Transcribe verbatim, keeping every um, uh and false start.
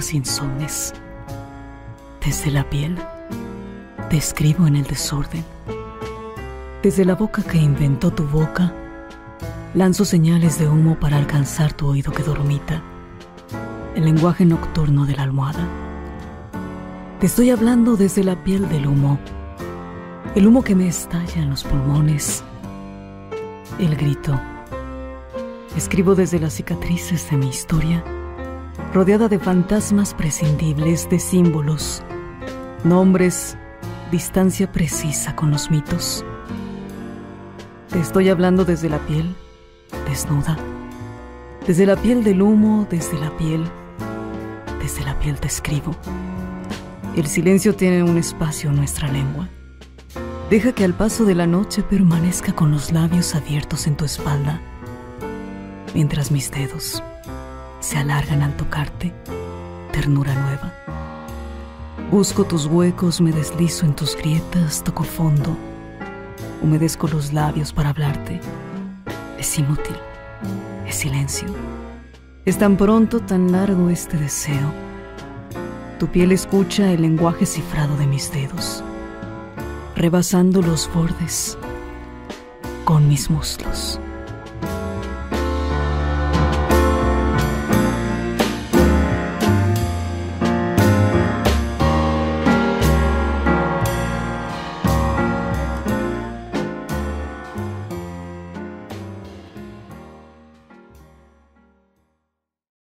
horas insomnes. Desde la piel, te escribo en el desorden. Desde la boca que inventó tu boca, lanzo señales de humo para alcanzar tu oído que dormita. El lenguaje nocturno de la almohada. Te estoy hablando desde la piel del humo. El humo que me estalla en los pulmones. El grito. Escribo desde las cicatrices de mi historia, rodeada de fantasmas prescindibles, de símbolos, nombres, distancia precisa con los mitos. Te estoy hablando desde la piel, desnuda. Desde la piel del humo, desde la piel, desde la piel te escribo. El silencio tiene un espacio en nuestra lengua. Deja que al paso de la noche permanezca con los labios abiertos en tu espalda, mientras mis dedos se alargan al tocarte, ternura nueva. Busco tus huecos, me deslizo en tus grietas, toco fondo, humedezco los labios para hablarte. Es inútil, es silencio. Es tan pronto, tan largo este deseo. Tu piel escucha el lenguaje cifrado de mis dedos, rebasando los bordes con mis muslos.